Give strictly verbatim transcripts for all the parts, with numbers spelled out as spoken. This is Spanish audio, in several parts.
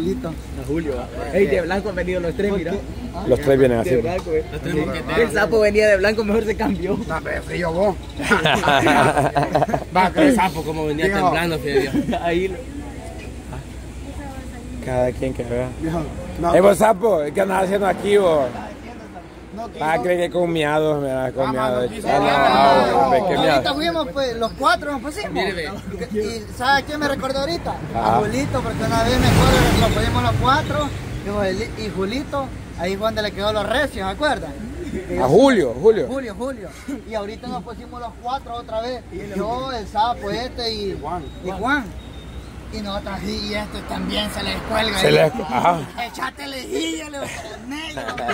Julito. A Julio. Ey, de blanco han venido los tres, mira. ¿Ah? Los tres vienen así. Blanco, eh. tres sí. El sapo venía de blanco, mejor se cambió. No, pero frío vos. Va, que el sapo como venía Digo. temblando, frío. Ahí lo... Cada quien que vea. No, eh, vos sapo, ¿qué andas haciendo aquí vos? No, ah, cree que con miados, mira, con miados. Ahorita fuimos, pues, los cuatro nos pusimos. Míreme. ¿Y sabes qué me recordó ahorita? Ah. A Julito, porque una vez me acuerdo que nos pusimos los cuatro, y Julito, ahí fue donde le quedó los recios, ¿me acuerdan? A Julio, Julio. Julio, Julio. Y ahorita nos pusimos los cuatro otra vez. Yo, el sapo este y, y Juan. Y Juan. Y nosotros, y esto también se les cuelga. Se les cuelga. Echate lejilla, le voy a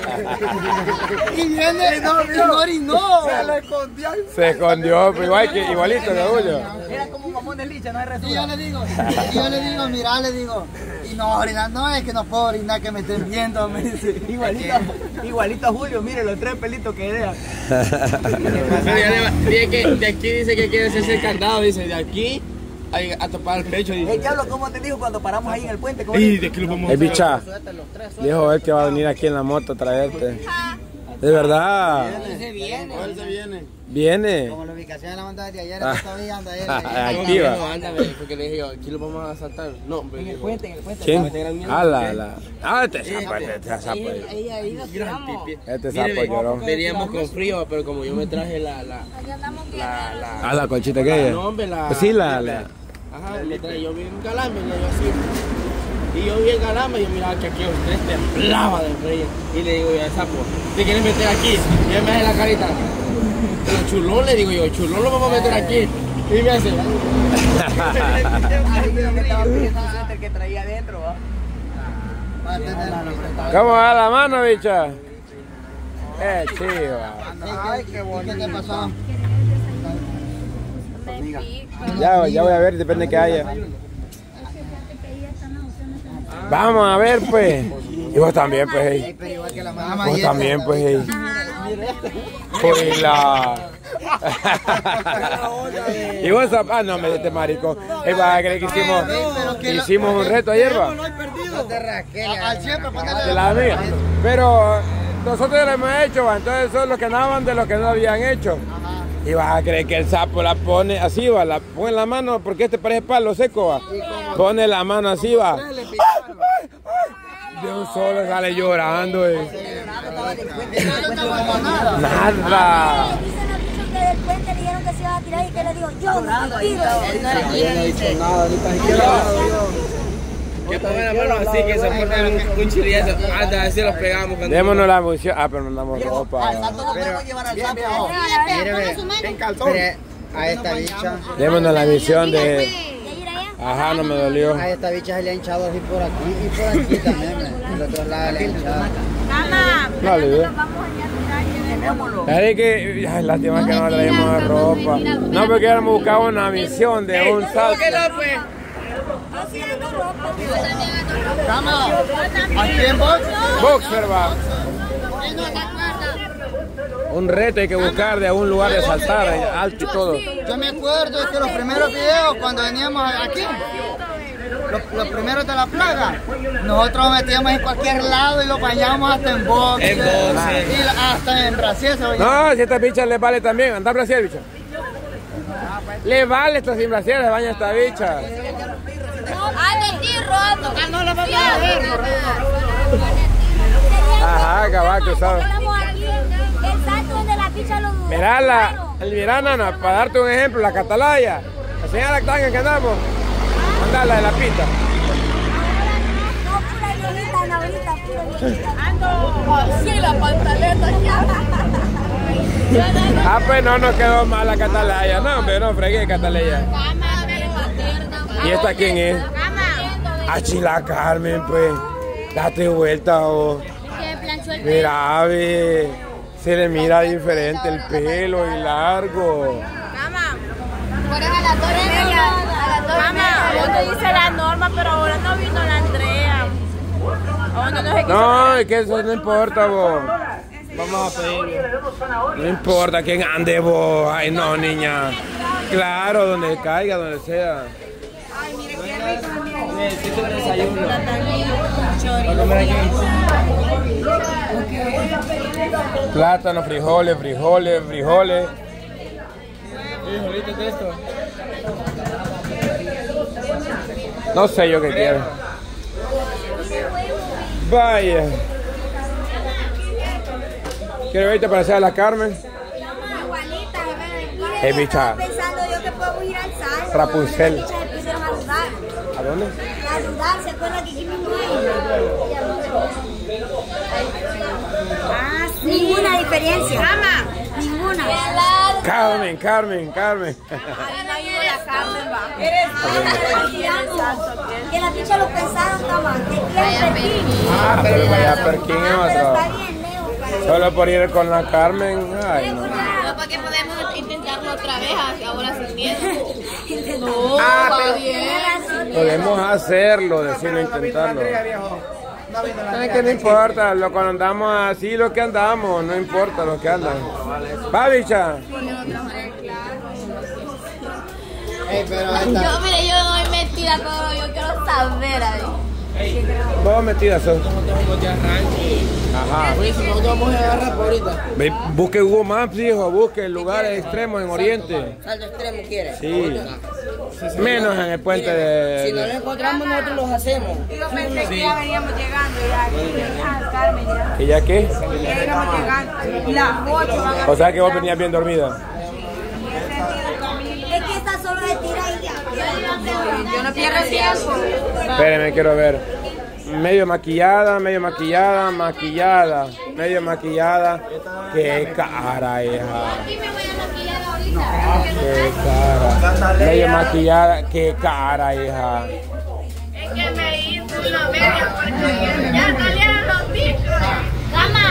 Y viene, no, no, y no. Se le escondió. Se escondió, pero igual que, igualito, de Julio. Era como un mamón de licha, no hay resultado. Y yo le digo, y yo le digo, mirá, le digo. Y no, orinar, no es que no puedo orinar, que me estén viendo. Me dice, igualito, igualito a Julio, mire los tres pelitos que era. De aquí dice que quiere ser escandado, dice, de aquí. A, a topar el pecho. Y... Hey, Carlos, ¿cómo te dijo cuando paramos ahí en el puente? Sí, de que lo vamos a hacer. Bicha, dijo él que va a venir aquí en la moto a traerte. De verdad. Él se viene. Él se viene. Viene. Como la ubicación de la banda de ayer, todavía anda él. Activa. Porque le dije, aquí lo vamos a asaltar. No, hombre. En el puente, en el puente. ¿Quién? Ah, la, la. Ah, este sapo, este sapo. Ahí, ahí nos quedamos. Este sapo, llorón. Veníamos con frío, pero como yo me traje la, la. Ah, la colchita que ella. Pues sí, la, la. Ajá, yo vi un galame, le digo así. Y yo vi el galame y yo miraba que aquí los tres temblaba de frío. Y le digo yo al sapo, ¿te quieres meter aquí? Y él me hace la carita. Pero chulón, le digo yo, chulón lo vamos a meter aquí. Y me hace. El que traía adentro, ¿va? ¿Cómo va la mano, bicha? Eh, chiva. Ay, qué bonito. ¿Qué te pasó? Ya, ya voy a ver, depende de que haya. Vamos a ver, pues. Y vos también, pues. Hey. Vos también, pues. Hey. Pues la... Y vos, ah, no, me este marico. Hey, vas a creer que hicimos, hicimos un reto ayer, va. De la mía. Pero nosotros lo hemos hecho, va. Entonces, son los que andaban de los que no habían hecho. Y vas a creer que el sapo la pone así, va, la pone en la mano, porque este parece palo seco, va. Pone la mano así, va. De un solo sale llorando. Eh. Nada. Puente le dijeron que se iba a tirar y que le digo, yo no me tiro. Que pongan la mano así, que se pongan un chiriazo. Antes así los pegamos. Démonos la emoción. Ah, pero no andamos ropa. Al tanto no podemos llevar al sapo. En calzón. A esta bicha. Démonos la visión de... Ajá, no me dolió. A esta bicha se le ha hinchado así por aquí y por aquí también. Del otro lado le ha hinchado. Mamá, nosotros vamos allá. Es que, ay, lástima que no traemos ropa. No, porque hemos buscado una misión de un salto. Boxer va. Un reto hay que buscar de algún lugar de saltar, alto y todo. Yo me acuerdo que los primeros videos cuando veníamos aquí, Los, los primeros de la plaga, nosotros metíamos en cualquier lado y lo bañábamos hasta en boxe, hasta en brasier. No, si a estas bichas les vale también, anda brasier, bicha. Ah, pues. Les vale esto sin brasier, les baña esta bicha. Ah, de ti, roto. Ah, no, la vamos a ver. Ajá, caballo, ¿sabes? El salto de la bicha lo dudó. Mirá, la, mirá, nana, para darte un ejemplo, la Catalaya, la señora Tanga que andamos. Andala de la pita. Ando así la pantaleta ya. Ah, pues no nos quedó mal la Catalaya. No, hombre, no fregué Catalaya. ¿Y esta quién es? Achi la Carmen, pues. Date vuelta, oh. Mira, ave. Se le mira diferente el pelo y largo. Fueron a las dos y media. Mamá, vos te dice la Norma, pero ahora no vino la Andrea. Ahora no nos no, es que eso no importa, vos. Vamos a pedir. No importa quién ande, vos. Ay, no, niña. Claro, donde caiga, donde sea. Ay, mire, qué rico. Necesito el desayuno. comer aquí? Plátano, frijoles, frijoles, frijoles. ¿Frijolitos de esto? No sé yo qué quiero. Vaya. ¿Quieres verte para hacer a la Carmen? Hey, bicha. Pensando yo que puedo ir al salón. Rapunzel. ¿A dónde? A dudar, ¿se acuerdan que aquí mismo hay? Ah, sí. Ninguna diferencia. Mamá, ninguna. Carmen, Carmen, Carmen. Ahí no ha ido la Carmen, va. Eres que la bicha lo pensaron, toma. Ah, pero vaya, ¿por quién es otro? Solo por ir con la Carmen. Ay, no. ¿Para qué podemos intentarlo otra vez? Ahora sin miedo. No, ah, pero bien. Podemos hacerlo, decirlo, intentarlo. No es que no importa, lo, cuando andamos así, lo que andamos, no importa lo que andan. Va, bicha. Yo, mire, yo no soy metida, pero yo quiero saber ahí. Vos metidas sos. Ajá. Nosotros vamos a agarrar por ahorita. Busque Google Maps, hijo, busque lugares extremos en Oriente. Salto extremo quieres. Sí. Menos en el puente de... Si no lo encontramos, nosotros los hacemos. Yo pensé que ya veníamos llegando. Ya, ¿y ya qué? Ya veníamos llegando. Las ocho van a... O sea que vos venías bien dormida. Es que está solo de tira y ya. Yo no pierdo tiempo. Espérenme, quiero ver. Medio maquillada, medio maquillada, maquillada, medio maquillada. Qué cara, hija. Aquí me voy a maquillar ahorita. Qué cara. Medio maquillada, qué cara, hija. Es que me hizo una media porque ya salieron los micros.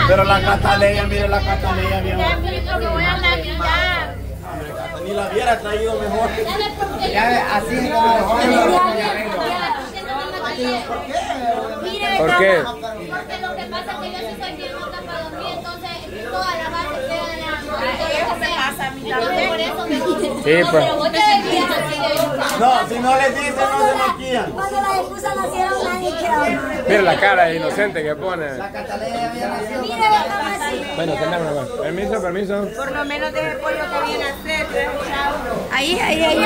Pero la Cataleya, mire la Cataleya, mi amor. Me voy a maquillar. Ni la hubiera traído mejor. Ya, así es como mejor. ¿Por qué? Porque lo que pasa es que yo sí soy bien loca para dormir, entonces toda la base queda de la noche. Eso me pasa a mí también. No, si no les dicen, no se maquillan. Cuando las excusas nacieron, nadie queda. Mira la cara de inocente que pone. La Catalina había nacido. Bueno, tenemos. Permiso, permiso. Por lo menos deje el pollo que viene a tres, tres euros. Ahí, ahí, ahí.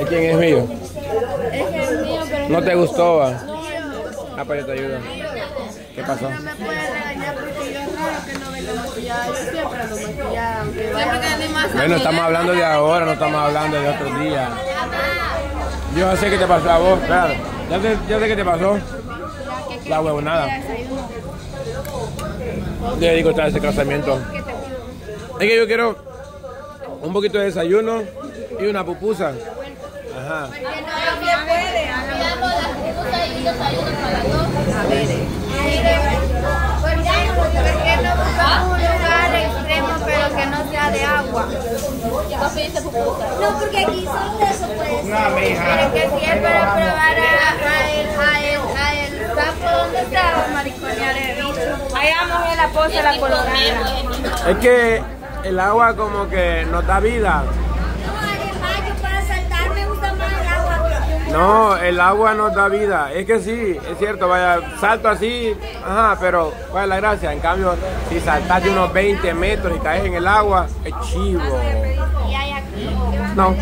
¿Y quién es mío? ¿No te gustó? ¿Va? Ah, pero yo te ayudo. ¿Qué pasó? No me pueden regañar porque yo creo que no me lo maquillaba. Yo siempre lo maquillaba. Bueno, estamos hablando de ahora, no estamos hablando de otros días. Yo sé qué te pasó a vos, claro. Yo sé, yo sé qué te pasó. La huevonada. Yo digo está ese casamiento. Es que yo quiero un poquito de desayuno y una pupusa. Ajá. No, porque aquí solo eso puede ser. Pero que si es para probar a el campo donde está, mariconear el bicho. Allá vamos a la poza, la colorada. Es que el agua como que nos da vida. No, el agua nos da vida, es que sí, es cierto, vaya, salto así, ajá, pero cuál es la gracia, en cambio, si saltas de unos veinte metros y caes en el agua, es chivo. No,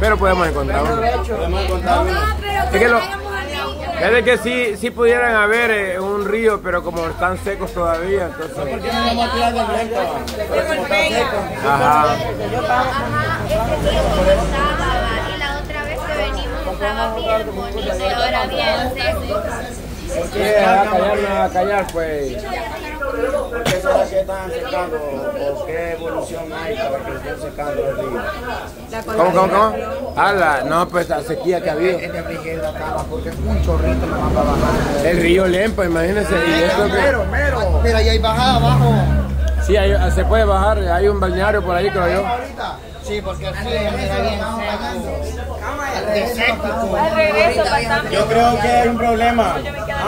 pero podemos encontrar uno. Es que, lo, es que sí, sí pudieran haber eh, un río, pero como están secos todavía, entonces... ¿Por qué no vamos a tirar del río? Ajá. Estaba bien bonito, ahora bien seco. ¿Por qué? A callar, no a callar, pues. ¿Por qué están secando? ¿O qué evolución hay para que estén secando el río? ¿Cómo, cómo, cómo? Ala, no, pues la sequía que ha habido. Este río acaba porque es un chorrito nomás para bajar. El río Lempa, imagínense. Mero, mero. Mira, ahí hay bajada abajo. Sí, hay, se puede bajar, hay un balneario por ahí, creo yo. Sí, porque aquí ya está bien seco. Yo creo que es un problema.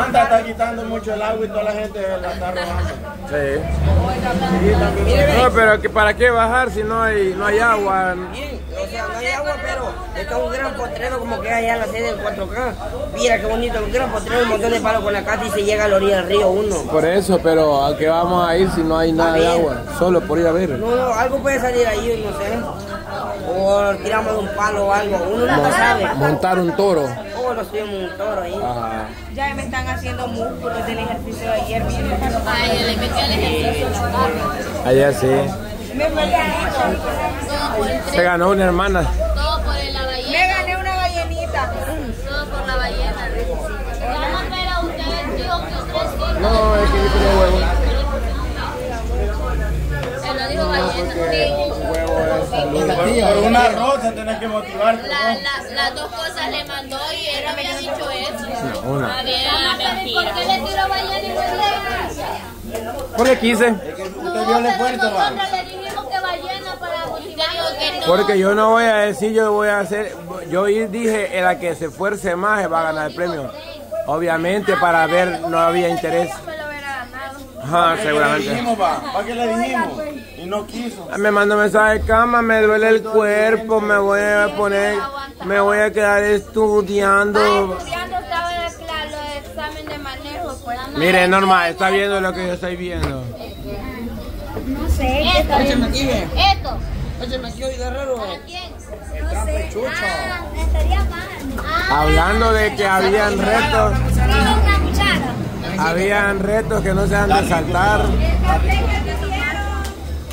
Anda está quitando mucho el agua y toda la gente la está robando. Sí. No, pero ¿para qué bajar si no hay, no hay agua? O sea, no hay agua, pero está un gran potrero como que allá en la sede del cuatro K. Mira qué bonito, un gran potrero, un montón de palos con la casa y se llega a la orilla del río uno. Por eso, pero ¿a qué vamos a ir si no hay nada de agua? Solo por ir a ver. No, no, algo puede salir ahí, no sé. O tiramos un palo o algo, uno no Mont, sabe. Montar un toro. Oh, lo subimos un toro ahí. Ajá. Ya me están haciendo músculos del ejercicio de ayer. Ay, yo le metí al ejercicio. Allá sí. Me Se ganó una hermana. Todo por la ballena. Me gané una ballenita. Todo por la ballena. Vamos a ver a ustedes, tío, que ustedes. No, es que yo tengo huevo. Se lo dijo ballena. Por una rosa tenés que motivarte. La, la, las dos cosas le mandó y él había dicho eso. No, una. A ver, ¿por qué le tiró ballena y ballena? Porque quise. Es que usted vio el esfuerzo, va. Le dijimos que ballena para motivarlo, que no. Porque yo no voy a decir, yo voy a hacer. Yo dije, en la que se esfuerce más va a ganar el premio. Obviamente, para ver, no había interés. Ajá, seguramente. ¿Para qué le dijimos, va? ¿Para qué le dijimos? Y no quiso. Me mandó mensaje de cama, me duele el cuerpo, me voy a poner, me voy a quedar estudiando. Estudiando estaba los exámenes de manejo. Mire, Norma, está viendo lo que yo estoy viendo. No sé. Écheme aquí. Esto. Écheme aquí hoy, guerrero. ¿Para quién? No sé. Ah, estaría mal. Hablando de que habían retos. Habían retos que no se han de saltar.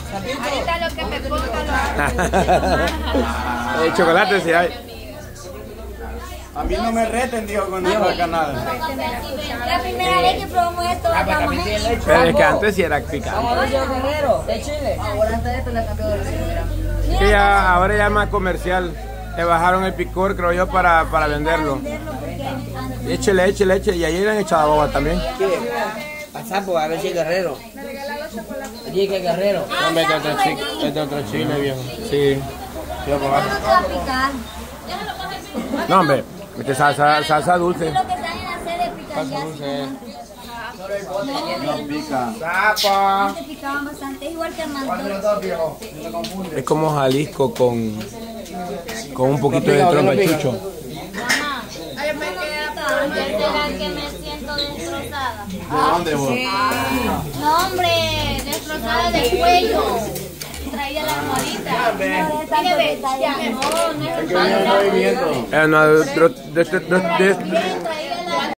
Ahorita lo que me ponga. El chocolate si hay. A mí no me reten, dijo, con Dios al canal. La primera vez que probamos esto, vamos a ir. Pero es que antes sí era picante. De Chile. Ahora antes esto le cambió de Chile. Sí, ahora ya es más comercial. Le bajaron el picor, creo yo, para, para venderlo. Échele, échele, échele. Y ahí le han echado boba también. Sapo, a ver si Guerrero. Dije que Guerrero. No, me otro chico, este otro chile viejo. Sí. Yo voy a picar. No, hombre, este salsa, salsa dulce. Salsa dulce. No pica. Sapo. Antes picaban bastante, es igual que Armando. Es como Jalisco con, con un poquito de trompechucho. Mamá, ¿será que me siento destrozada? ¿De dónde vos? Sí. No, hombre, destrozada del cuello. Traía la almohadita. No, no es el movimiento.